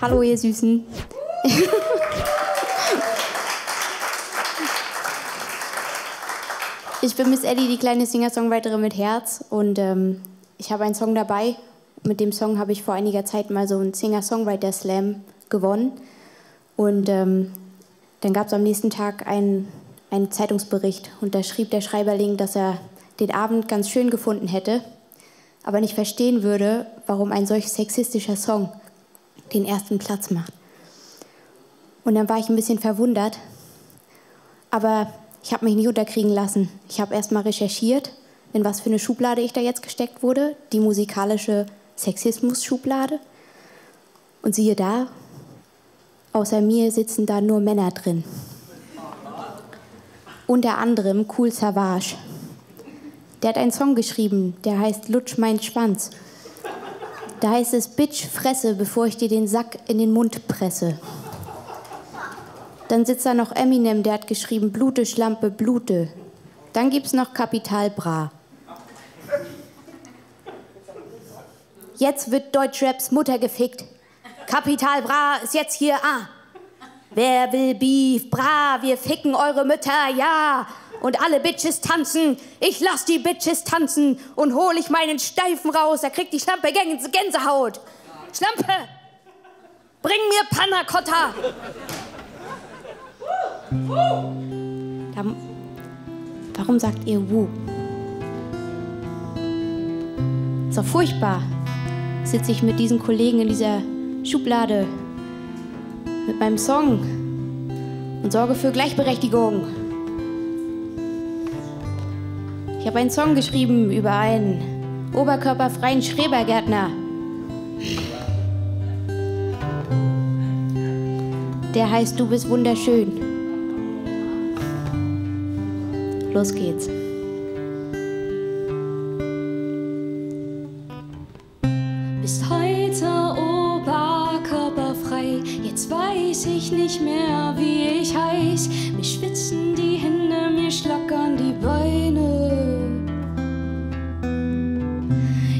Hallo ihr Süßen. Ich bin Miss Allie, die kleine Singer-Songwriterin mit Herz, und ich habe einen Song dabei. Mit dem Song habe ich vor einiger Zeit mal so einen Singer-Songwriter-Slam gewonnen, und dann gab es am nächsten Tag einen Zeitungsbericht, und da schrieb der Schreiberling, dass er den Abend ganz schön gefunden hätte, aber nicht verstehen würde, warum ein solch sexistischer Song den ersten Platz macht. Und dann war ich ein bisschen verwundert, aber ich habe mich nicht unterkriegen lassen. Ich habe erst mal recherchiert, in was für eine Schublade ich da jetzt gesteckt wurde, die musikalische Sexismus-Schublade. Und siehe da, außer mir sitzen da nur Männer drin. Unter anderem Cool Savage. Der hat einen Song geschrieben, der heißt Lutsch mein Schwanz. Da heißt es, Bitch, fresse, bevor ich dir den Sack in den Mund presse. Dann sitzt da noch Eminem, der hat geschrieben, Blute, Schlampe, Blute. Dann gibt's noch Capital Bra. Jetzt wird Deutschraps Mutter gefickt. Capital Bra ist jetzt hier, ah. Wer will Beef, Bra, wir ficken eure Mütter, ja. Und alle Bitches tanzen, ich lass die Bitches tanzen und hol ich meinen Steifen raus, da kriegt die Schlampe Gänsehaut. Schlampe, bring mir Panna Cotta. Warum sagt ihr Wu? So furchtbar sitze ich mit diesen Kollegen in dieser Schublade mit meinem Song und sorge für Gleichberechtigung. Ich habe einen Song geschrieben über einen oberkörperfreien Schrebergärtner. Der heißt, du bist wunderschön. Los geht's. Bist heute oberkörperfrei, jetzt weiß ich nicht mehr, wie ich heiß. Mir schwitzen die Hände, mir schlackern die Beine.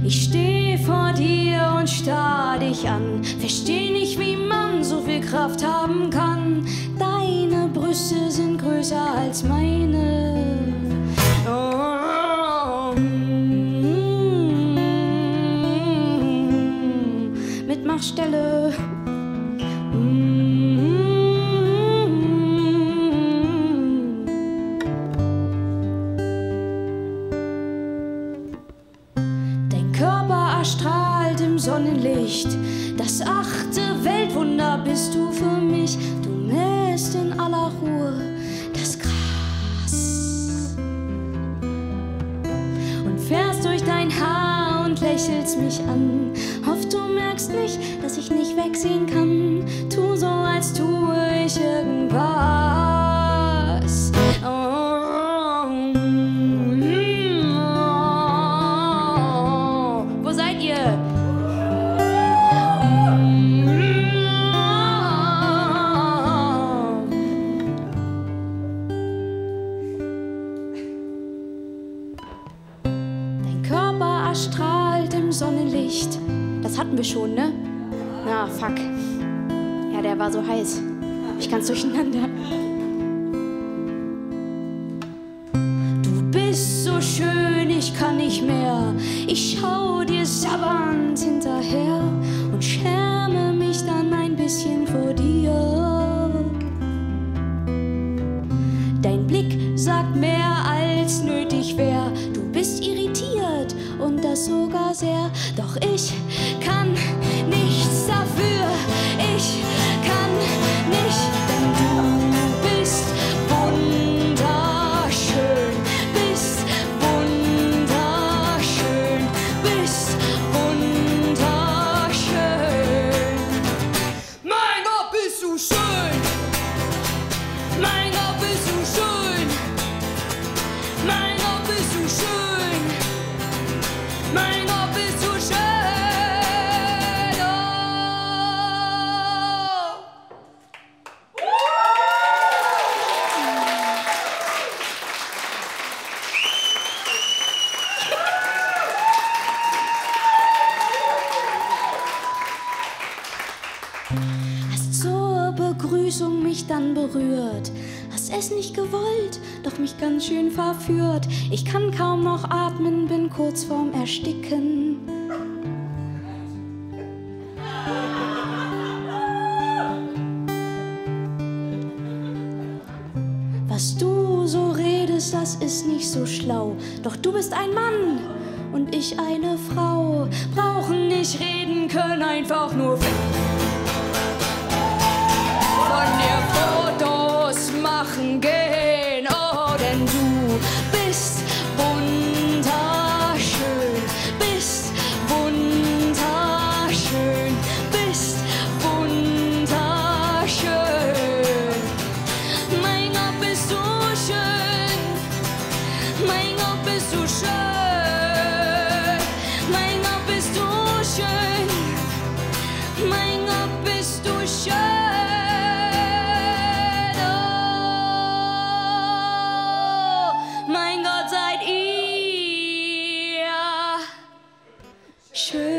Ich steh vor dir und starr dich an, versteh nicht, wie man so viel Kraft haben kann. Deine Brüste sind größer als meine. Stelle. Dein Körper erstrahlt im Sonnenlicht. Das achte Weltwunder bist du für mich. Du mähst in aller Ruhe das Gras und fährst durch dein Haar und lächelst mich an. Du merkst nicht, dass ich nicht wegsehen kann. Tu so, als tue ich irgendwas. Wo seid ihr? Dein Körper erstrahlt im Sonnenlicht. Das hatten wir schon, ne? Na, fuck. Ja, der war so heiß. Ich kann's durcheinander. Du bist so schön, ich kann nicht mehr. Ich schau dir sabbernd hinterher und schäme mich dann ein bisschen vor dir. Dein Blick sagt mehr, als nötig wär. Du bist irritiert und das sogar sehr. Doch ich kann nichts dafür. Ich kann nicht, denn du Hast zur Begrüßung mich dann berührt, hast es nicht gewollt, doch mich ganz schön verführt. Ich kann kaum noch atmen, bin kurz vorm Ersticken. Was du so redest, das ist nicht so schlau, doch du bist ein Mann und ich eine Frau, brauchen nicht reden, können einfach nur von dir Fotos machen gehen, oh, denn du bist wunderschön, bist wunderschön, bist wunderschön. Mein Gott, bist du schön, mein Gott, bist du schön, mein Gott, bist du schön, mein Gott, bist du schön. Sure.